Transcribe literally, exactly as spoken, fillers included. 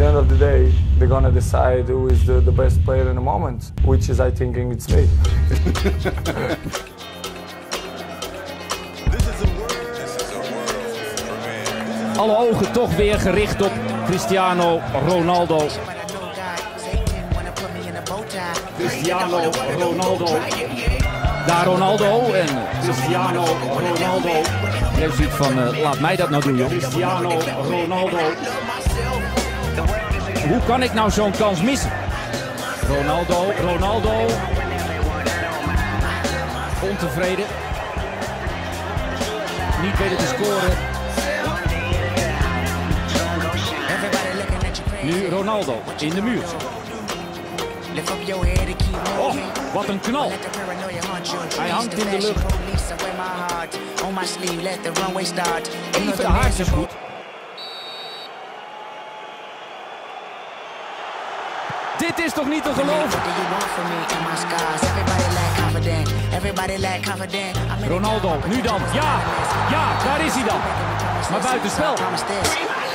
the end of the day, they're going to decide who is the, the best player in the moment, which is, I think, it's me. Alle ogen toch weer gericht op Cristiano Ronaldo. Cristiano Ronaldo. Daar Ronaldo en Cristiano Ronaldo. Je hebt zoiets van, uh, laat mij dat nou doen, joh. Cristiano Ronaldo. Hoe kan ik nou zo'n kans missen? Ronaldo, Ronaldo. Ontevreden. Niet weten te scoren. Nu Ronaldo in de muur. Oh, wat een knal. Hij hangt in de lucht. Even de haartjes goed. Dit is toch niet te geloven? Ronaldo, nu dan. Ja, ja, daar is hij dan. Maar buitenspel.